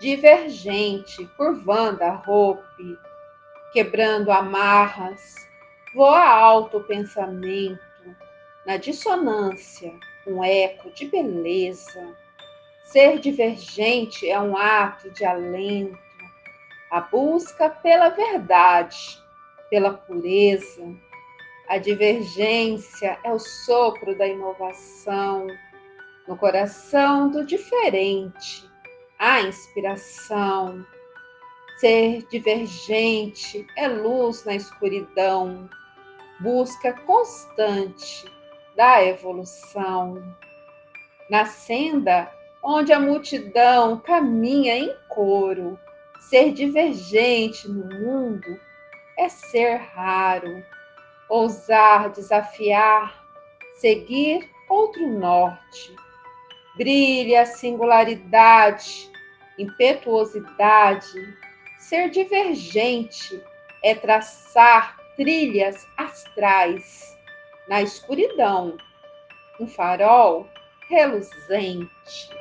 Divergente, por Wanda Rop, quebrando amarras, voa alto o pensamento, na dissonância, um eco de beleza. Ser divergente é um ato de alento, a busca pela verdade, pela pureza. A divergência é o sopro da inovação, no coração do diferente, a inspiração. Ser divergente é luz na escuridão, busca constante da evolução. Na senda onde a multidão caminha em coro, ser divergente no mundo é ser raro. Ousar desafiar, seguir outro norte. Brilha a singularidade, impetuosidade. Ser divergente é traçar trilhas astrais. Na escuridão, um farol reluzente.